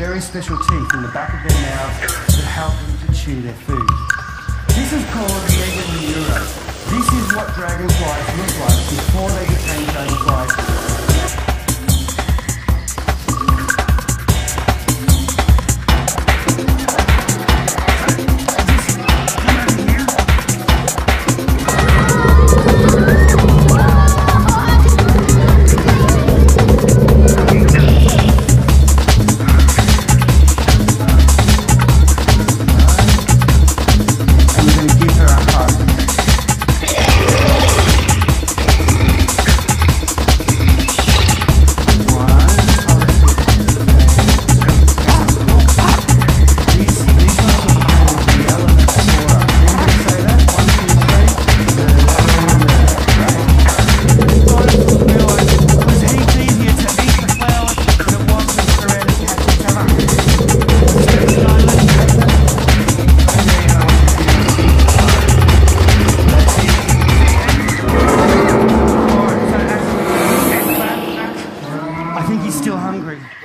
very special teeth in the back of their mouths that help them to chew their food. This is called Megalinura. This is what dragonflies look like before they became dragonflies. I think he's still hungry.